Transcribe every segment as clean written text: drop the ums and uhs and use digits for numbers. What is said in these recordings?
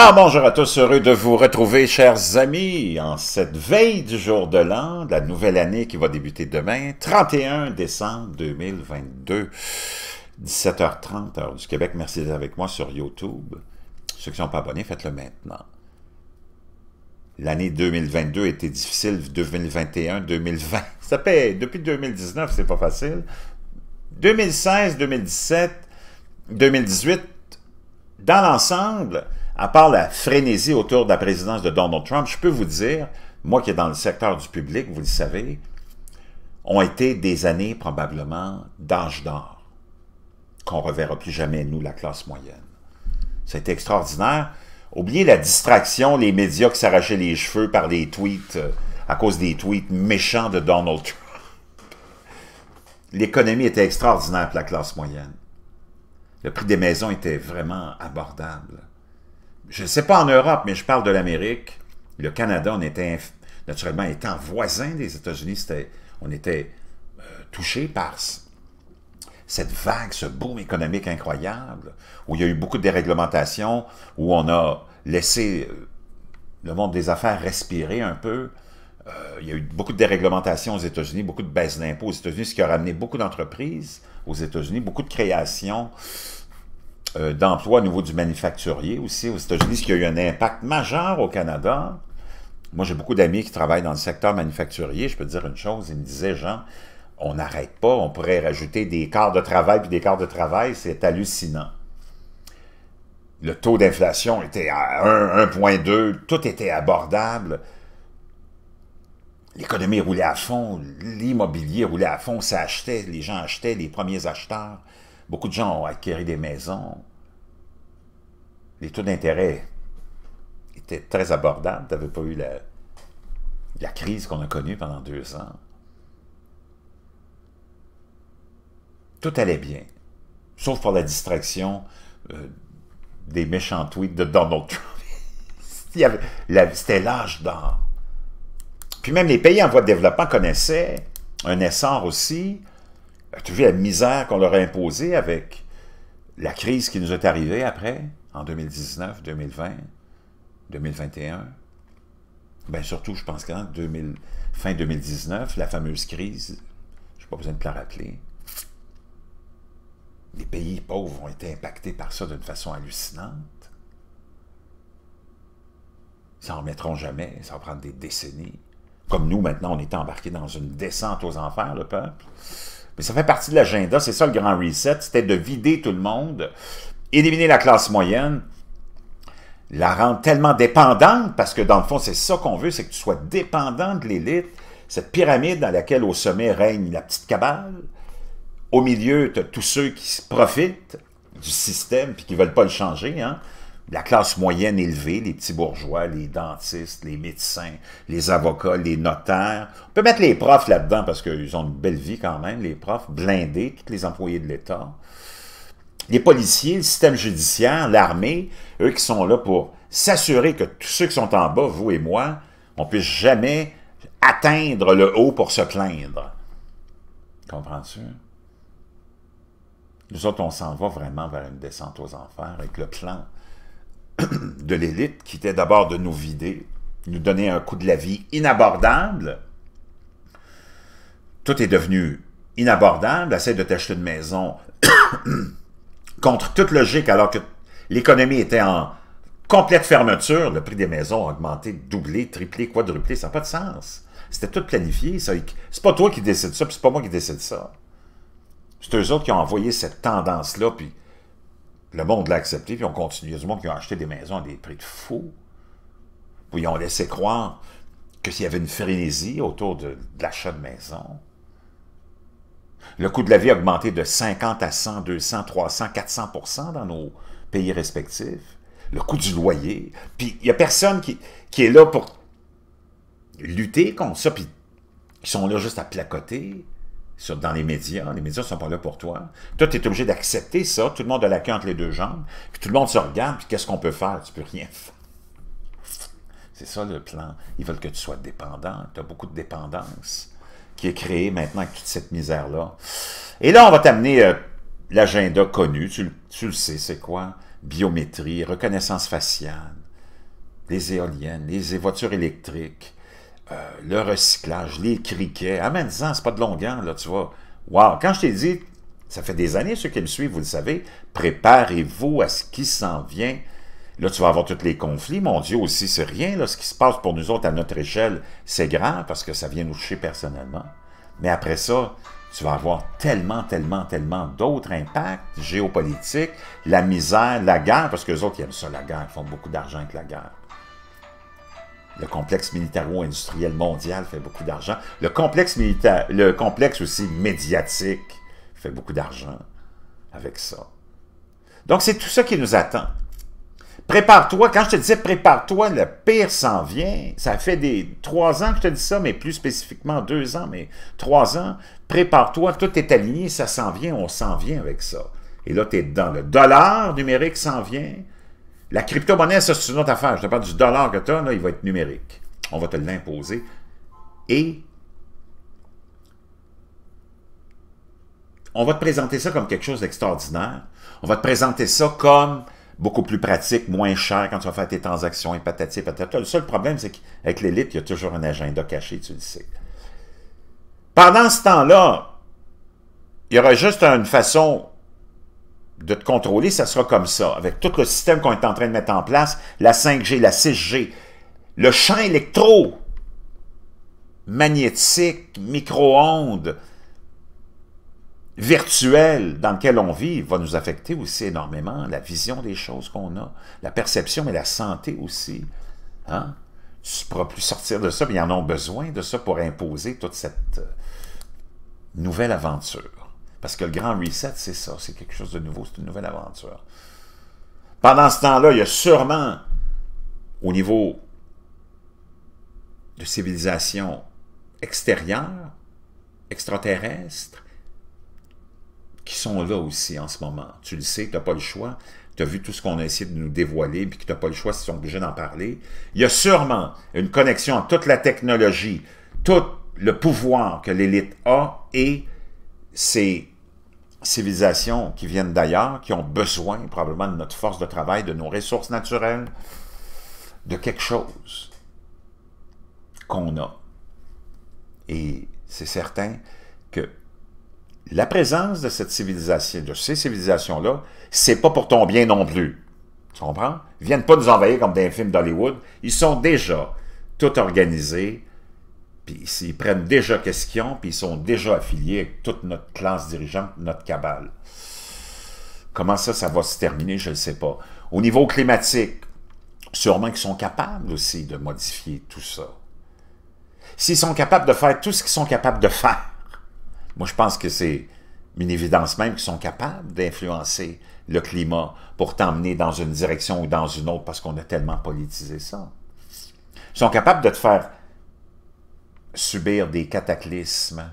Alors bonjour à tous, heureux de vous retrouver, chers amis, en cette veille du jour de l'an, la nouvelle année qui va débuter demain, 31 décembre 2022, 17h30, heure du Québec. Merci d'être avec moi sur YouTube. Ceux qui ne sont pas abonnés, faites-le maintenant. L'année 2022 a été difficile, 2021, 2020, ça fait depuis 2019, c'est pas facile. 2016, 2017, 2018, dans l'ensemble, à part la frénésie autour de la présidence de Donald Trump, je peux vous dire, moi qui est dans le secteur du public, vous le savez, ont été des années probablement d'âge d'or, qu'on ne reverra plus jamais, nous, la classe moyenne. C'était extraordinaire. Oubliez la distraction, les médias qui s'arrachaient les cheveux par les tweets, à cause des tweets méchants de Donald Trump. L'économie était extraordinaire pour la classe moyenne. Le prix des maisons était vraiment abordable. Je ne sais pas en Europe, mais je parle de l'Amérique. Le Canada, on était, naturellement, étant voisin des États-Unis, on était touché par cette vague, ce boom économique incroyable, où il y a eu beaucoup de déréglementations, où on a laissé le monde des affaires respirer un peu. Il y a eu beaucoup de déréglementations aux États-Unis, beaucoup de baisses d'impôts aux États-Unis, ce qui a ramené beaucoup d'entreprises aux États-Unis, beaucoup de créations d'emplois au niveau du manufacturier aussi aux États-Unis, ce qui a eu un impact majeur au Canada. Moi, j'ai beaucoup d'amis qui travaillent dans le secteur manufacturier. Je peux te dire une chose, ils me disaient, Jean, on n'arrête pas, on pourrait rajouter des quarts de travail puis des quarts de travail, c'est hallucinant. Le taux d'inflation était à 1,2, tout était abordable. L'économie roulait à fond, l'immobilier roulait à fond, ça achetait, les gens achetaient, les premiers acheteurs. Beaucoup de gens ont acquis des maisons. Les taux d'intérêt étaient très abordables. Tu n'avais pas eu la crise qu'on a connue pendant 2 ans. Tout allait bien, sauf pour la distraction des méchants tweets de Donald Trump. C'était l'âge d'or. Puis même les pays en voie de développement connaissaient un essor aussi. Tu as vu la misère qu'on leur a imposée avec la crise qui nous est arrivée après, en 2019, 2020, 2021. Bien, surtout, je pense qu'en fin 2019, la fameuse crise, je n'ai pas besoin de te la rappeler. Les pays pauvres ont été impactés par ça d'une façon hallucinante. Ils s'en remettront jamais, ça va prendre des décennies. Comme nous, maintenant, on est embarqués dans une descente aux enfers, le peuple. Mais ça fait partie de l'agenda, c'est ça le grand reset, c'était de vider tout le monde, éliminer la classe moyenne, la rendre tellement dépendante, parce que dans le fond, c'est ça qu'on veut, c'est que tu sois dépendant de l'élite, cette pyramide dans laquelle au sommet règne la petite cabale, au milieu, tu as tous ceux qui profitent du système et qui ne veulent pas le changer, hein? La classe moyenne élevée, les petits bourgeois, les dentistes, les médecins, les avocats, les notaires. On peut mettre les profs là-dedans parce qu'ils ont une belle vie quand même, les profs blindés, tous les employés de l'État. Les policiers, le système judiciaire, l'armée, eux qui sont là pour s'assurer que tous ceux qui sont en bas, vous et moi, on ne puisse jamais atteindre le haut pour se plaindre. Comprends-tu? Nous autres, on s'en va vraiment vers une descente aux enfers avec le plan de l'élite qui était d'abord de nous vider, nous donner un coût de la vie inabordable. Tout est devenu inabordable. Essaye de t'acheter une maison contre toute logique alors que l'économie était en complète fermeture. Le prix des maisons a augmenté, doublé, triplé, quadruplé. Ça n'a pas de sens. C'était tout planifié. C'est pas toi qui décide ça, puis c'est pas moi qui décide ça. C'est eux autres qui ont envoyé cette tendance-là, puis le monde l'a accepté, puis on continue. Il y a du monde qui a acheté des maisons à des prix de fou. Puis ils ont laissé croire que s'il y avait une frénésie autour de l'achat de maisons. Le coût de la vie a augmenté de 50 à 100, 200, 300, 400% dans nos pays respectifs. Le coût du loyer. Puis il n'y a personne qui est là pour lutter contre ça, puis ils sont là juste à placoter. Dans les médias ne sont pas là pour toi. Toi, tu es obligé d'accepter ça, tout le monde a la queue entre les deux jambes, puis tout le monde se regarde, puis qu'est-ce qu'on peut faire? Tu peux rien faire. C'est ça le plan. Ils veulent que tu sois dépendant, tu as beaucoup de dépendance qui est créée maintenant avec toute cette misère-là. Et là, on va t'amener l'agenda connu, tu le sais, c'est quoi? Biométrie, reconnaissance faciale, les éoliennes, les voitures électriques, le recyclage, les criquets. Amène-en, c'est pas de longueur, là, tu vois. Wow! Quand je t'ai dit, ça fait des années, ceux qui me suivent, vous le savez, préparez-vous à ce qui s'en vient. Là, tu vas avoir tous les conflits. Mon Dieu, aussi, c'est rien. Là, ce qui se passe pour nous autres à notre échelle, c'est grand parce que ça vient nous toucher personnellement. Mais après ça, tu vas avoir tellement d'autres impacts géopolitiques, la misère, la guerre, parce qu'eux autres, ils aiment ça, la guerre. Ils font beaucoup d'argent avec la guerre. Le complexe militaro-industriel mondial fait beaucoup d'argent. Le complexe aussi médiatique fait beaucoup d'argent avec ça. Donc, c'est tout ça qui nous attend. Prépare-toi, quand je te disais prépare-toi, le pire s'en vient, ça fait des 3 ans que je te dis ça, mais plus spécifiquement 2 ans, mais 3 ans, prépare-toi, tout est aligné, ça s'en vient, on s'en vient avec ça. Et là, tu es dedans. Le dollar numérique s'en vient, la crypto-monnaie, ça c'est une autre affaire, je te parle du dollar que tu as, là, il va être numérique. On va te l'imposer. Et on va te présenter ça comme quelque chose d'extraordinaire, on va te présenter ça comme beaucoup plus pratique, moins cher quand tu vas faire tes transactions et patati et patata. Le seul problème, c'est qu'avec l'élite, il y a toujours un agenda caché, tu le sais. Pendant ce temps-là, il y aura juste une façon de te contrôler, ça sera comme ça. Avec tout le système qu'on est en train de mettre en place, la 5G, la 6G, le champ électromagnétique, micro-ondes, virtuel dans lequel on vit va nous affecter aussi énormément, la vision des choses qu'on a, la perception mais la santé aussi. Hein? Tu ne pourras plus sortir de ça, mais ils en ont besoin de ça pour imposer toute cette nouvelle aventure. Parce que le grand reset, c'est ça, c'est quelque chose de nouveau, c'est une nouvelle aventure. Pendant ce temps-là, il y a sûrement, au niveau de civilisation extérieure, extraterrestre, qui sont là aussi en ce moment. Tu le sais, tu n'as pas le choix. Tu as vu tout ce qu'on a essayé de nous dévoiler puis que tu n'as pas le choix si tu es obligé d'en parler. Il y a sûrement une connexion entre toute la technologie, tout le pouvoir que l'élite a et ces civilisations qui viennent d'ailleurs, qui ont besoin probablement de notre force de travail, de nos ressources naturelles, de quelque chose qu'on a. Et c'est certain que la présence de cette civilisation, de ces civilisations-là, c'est pas pour ton bien non plus. Tu comprends? Ils viennent pas nous envahir comme dans les films d'Hollywood. Ils sont déjà tout organisés, puis ils prennent déjà qu'est-ce qu'ils ont, puis ils sont déjà affiliés avec toute notre classe dirigeante, notre cabale. Comment ça, ça va se terminer, je ne sais pas. Au niveau climatique, sûrement qu'ils sont capables aussi de modifier tout ça. S'ils sont capables de faire tout ce qu'ils sont capables de faire, moi, je pense que c'est une évidence même qu'ils sont capables d'influencer le climat pour t'emmener dans une direction ou dans une autre parce qu'on a tellement politisé ça. Ils sont capables de te faire subir des cataclysmes.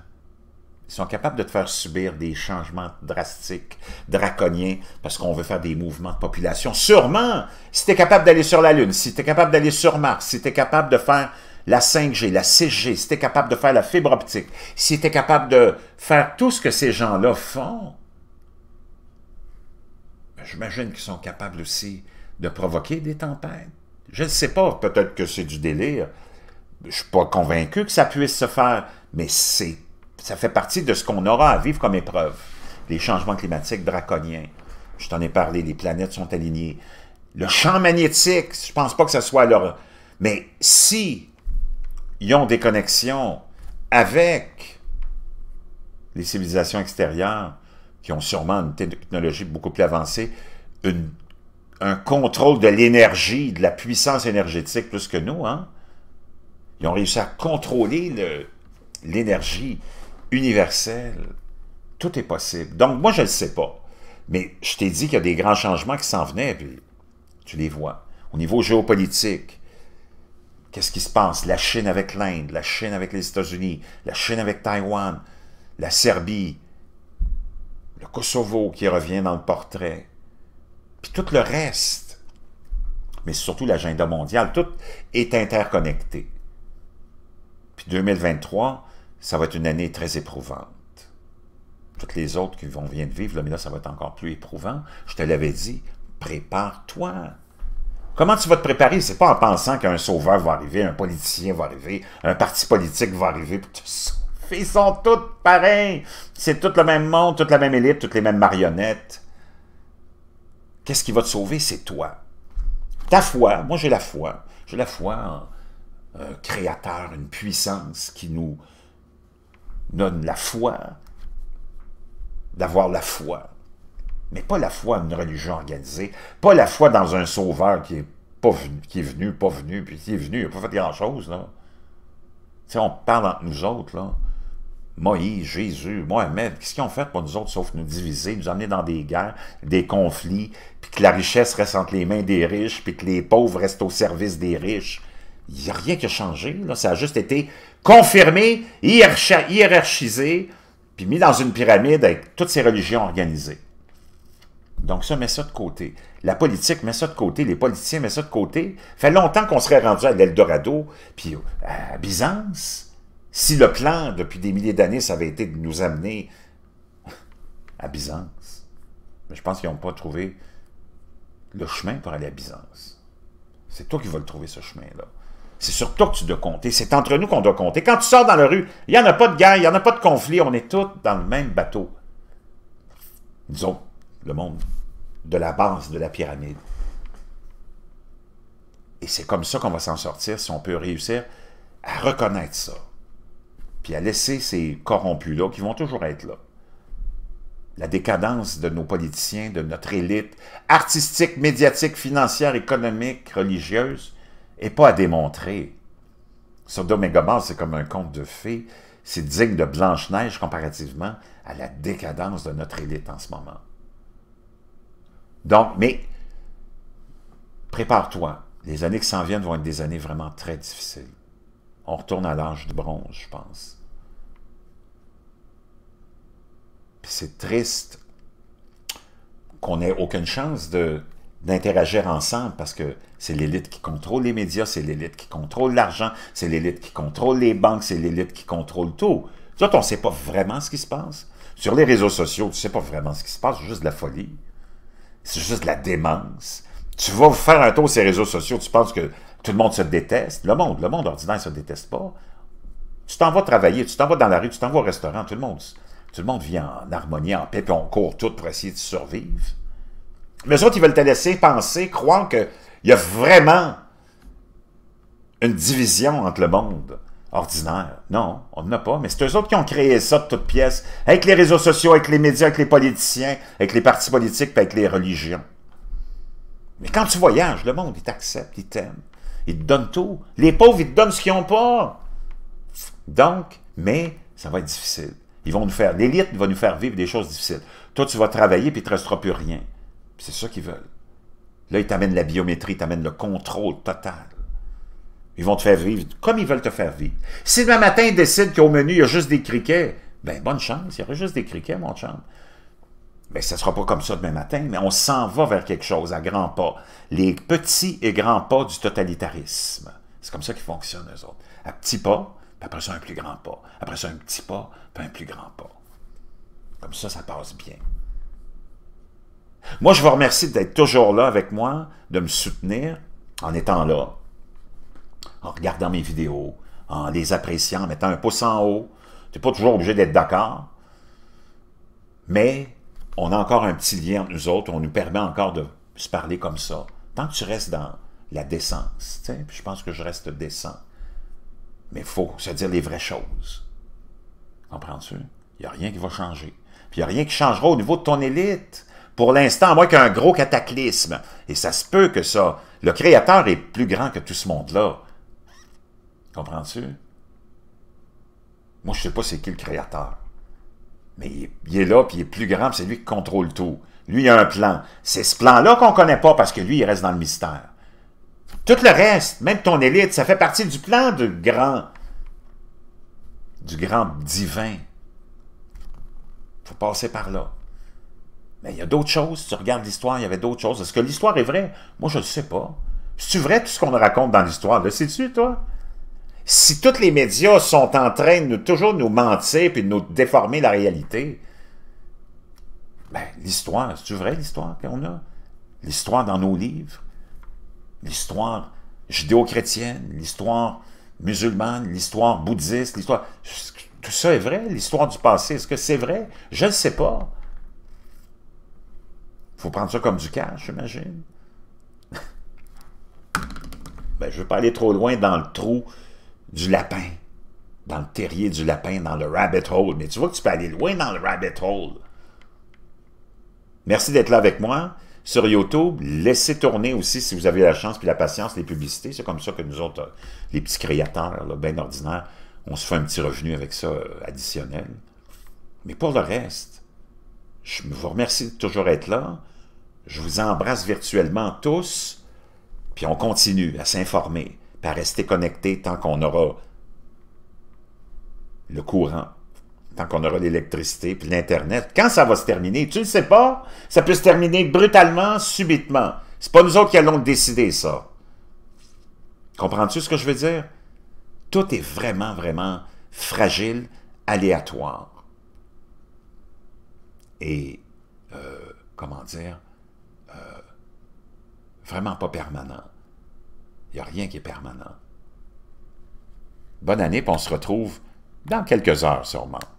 Ils sont capables de te faire subir des changements drastiques, draconiens, parce qu'on veut faire des mouvements de population. Sûrement, si tu es capable d'aller sur la Lune, si tu es capable d'aller sur Mars, si tu es capable de faire la 5G, la 6G, si tu es capable de faire la fibre optique, si tu es capable de faire tout ce que ces gens-là font, j'imagine qu'ils sont capables aussi de provoquer des tempêtes. Je ne sais pas, peut-être que c'est du délire. Je ne suis pas convaincu que ça puisse se faire, mais ça fait partie de ce qu'on aura à vivre comme épreuve. Les changements climatiques draconiens, je t'en ai parlé, les planètes sont alignées. Le champ magnétique, je ne pense pas que ce soit leur... Mais si... ils ont des connexions avec les civilisations extérieures qui ont sûrement une technologie beaucoup plus avancée, un contrôle de l'énergie, de la puissance énergétique plus que nous. Hein? Ils ont réussi à contrôler l'énergie universelle. Tout est possible. Donc, moi, je ne le sais pas. Mais je t'ai dit qu'il y a des grands changements qui s'en venaient, puis tu les vois. Au niveau géopolitique, qu'est-ce qui se passe? La Chine avec l'Inde, la Chine avec les États-Unis, la Chine avec Taïwan, la Serbie, le Kosovo qui revient dans le portrait, puis tout le reste. Mais surtout l'agenda mondial, tout est interconnecté. Puis 2023, ça va être une année très éprouvante. Toutes les autres qui vont venir de vivre, là, mais là, ça va être encore plus éprouvant. Je te l'avais dit, prépare-toi. Comment tu vas te préparer? C'est pas en pensant qu'un sauveur va arriver, un politicien va arriver, un parti politique va arriver. Ils sont tous pareils. C'est tout le même monde, toute la même élite, toutes les mêmes marionnettes. Qu'est-ce qui va te sauver? C'est toi. Ta foi. Moi, j'ai la foi. J'ai la foi en un créateur, une puissance qui nous donne la foi, d'avoir la foi. Mais pas la foi en une religion organisée, pas la foi dans un sauveur qui est, pas venu, puis qui est venu, il n'a pas fait grand-chose, là. Tu sais, on parle entre nous autres, là. Moïse, Jésus, Mohamed, qu'est-ce qu'ils ont fait pour nous autres, sauf nous diviser, nous emmener dans des guerres, des conflits, puis que la richesse reste entre les mains des riches, puis que les pauvres restent au service des riches. Il n'y a rien qui a changé, là. Ça a juste été confirmé, hiérarchisé, puis mis dans une pyramide avec toutes ces religions organisées. Donc ça, met ça de côté. La politique met ça de côté, les politiciens mettent ça de côté. Fait longtemps qu'on serait rendu à l'Eldorado, puis à Byzance. Si le plan, depuis des milliers d'années, ça avait été de nous amener à Byzance. Mais je pense qu'ils n'ont pas trouvé le chemin pour aller à Byzance. C'est toi qui vas le trouver, ce chemin-là. C'est sur toi que tu dois compter. C'est entre nous qu'on doit compter. Quand tu sors dans la rue, il n'y en a pas de guerre, il n'y en a pas de conflit. On est tous dans le même bateau. Disons, le monde de la base de la pyramide. Et c'est comme ça qu'on va s'en sortir, si on peut réussir à reconnaître ça. Puis à laisser ces corrompus-là, qui vont toujours être là. La décadence de nos politiciens, de notre élite, artistique, médiatique, financière, économique, religieuse, n'est pas à démontrer. Sodome et Gomorrhe, c'est comme un conte de fées. C'est digne de Blanche-Neige comparativement à la décadence de notre élite en ce moment. Donc, mais prépare-toi. Les années qui s'en viennent vont être des années vraiment très difficiles. On retourne à l'âge du bronze, je pense. Puis c'est triste qu'on n'ait aucune chance d'interagir ensemble parce que c'est l'élite qui contrôle les médias, c'est l'élite qui contrôle l'argent, c'est l'élite qui contrôle les banques, c'est l'élite qui contrôle tout. Toi, on ne sait pas vraiment ce qui se passe. Sur les réseaux sociaux, tu ne sais pas vraiment ce qui se passe, c'est juste de la folie. C'est juste de la démence. Tu vas faire un tour sur les réseaux sociaux, tu penses que tout le monde se déteste. Le monde ordinaire ne se déteste pas. Tu t'en vas travailler, tu t'en vas dans la rue, tu t'en vas au restaurant, tout le monde vit en harmonie, en paix, puis on court tout pour essayer de survivre. Mais eux autres, ils veulent te laisser penser, croire qu'il y a vraiment une division entre le monde ordinaire. Non, on n'en a pas, mais c'est eux autres qui ont créé ça de toutes pièces, avec les réseaux sociaux, avec les médias, avec les politiciens, avec les partis politiques, puis avec les religions. Mais quand tu voyages, le monde, il t'accepte, il t'aime, il te donne tout. Les pauvres, ils te donnent ce qu'ils n'ont pas. Donc, mais ça va être difficile. Ils vont nous faire, l'élite va nous faire vivre des choses difficiles. Toi, tu vas travailler, puis il ne te restera plus rien. C'est ça qu'ils veulent. Là, ils t'amènent la biométrie, ils t'amènent le contrôle total. Ils vont te faire vivre comme ils veulent te faire vivre. Si demain matin, ils décident qu'au menu, il y a juste des criquets, ben bonne chance, il y aura juste des criquets, mon chum. Ben, ça ne sera pas comme ça demain matin, mais on s'en va vers quelque chose à grands pas. Les petits et grands pas du totalitarisme. C'est comme ça qu'ils fonctionnent, eux autres. À petits pas, puis après ça, un plus grand pas. Après ça, un petit pas, puis un plus grand pas. Comme ça, ça passe bien. Moi, je vous remercie d'être toujours là avec moi, de me soutenir en étant là, en regardant mes vidéos, en les appréciant, en mettant un pouce en haut. Tu n'es pas toujours obligé d'être d'accord, mais on a encore un petit lien entre nous autres, on nous permet encore de se parler comme ça. Tant que tu restes dans la décence, tu sais, puis je pense que je reste décent, mais il faut se dire les vraies choses. Comprends-tu? Il n'y a rien qui va changer. Puis il n'y a rien qui changera au niveau de ton élite. Pour l'instant, à moins qu'un gros cataclysme. Et ça se peut que ça. Le Créateur est plus grand que tout ce monde-là. Comprends-tu? Moi, je ne sais pas c'est qui le Créateur. Mais il est là, puis il est plus grand, puis c'est lui qui contrôle tout. Lui, il a un plan. C'est ce plan-là qu'on ne connaît pas, parce que lui, il reste dans le mystère. Tout le reste, même ton élite, ça fait partie du plan du grand divin. Il faut passer par là. Mais il y a d'autres choses. Tu regardes l'histoire, il y avait d'autres choses. Est-ce que l'histoire est vraie? Moi, je ne sais pas. C'est vrai tout ce qu'on raconte dans l'histoire? Le sais-tu, toi? Si tous les médias sont en train de toujours nous mentir et de nous déformer la réalité, ben, l'histoire, c'est-tu vrai l'histoire qu'on a? L'histoire dans nos livres? l'histoire judéo-chrétienne, l'histoire musulmane, l'histoire bouddhiste, l'histoire... Tout ça est vrai, l'histoire du passé. Est-ce que c'est vrai? Je ne sais pas. Il faut prendre ça comme du cash, j'imagine. Ben, je ne veux pas aller trop loin dans le trou du lapin, dans le terrier du lapin, dans le rabbit hole. Mais tu vois que tu peux aller loin dans le rabbit hole. Merci d'être là avec moi. Sur YouTube, laissez tourner aussi, si vous avez la chance et la patience, les publicités. C'est comme ça que nous autres, les petits créateurs, là, bien ordinaires, on se fait un petit revenu avec ça additionnel. Mais pour le reste, je vous remercie de toujours être là. Je vous embrasse virtuellement tous. Puis on continue à s'informer, puis à rester connecté tant qu'on aura le courant, tant qu'on aura l'électricité, puis l'Internet. Quand ça va se terminer, tu ne le sais pas, ça peut se terminer brutalement, subitement. C'est pas nous autres qui allons décider ça. Comprends-tu ce que je veux dire? Tout est vraiment, vraiment fragile, aléatoire. Et, comment dire, vraiment pas permanent. Il n'y a rien qui est permanent. Bonne année, puis on se retrouve dans quelques heures sûrement.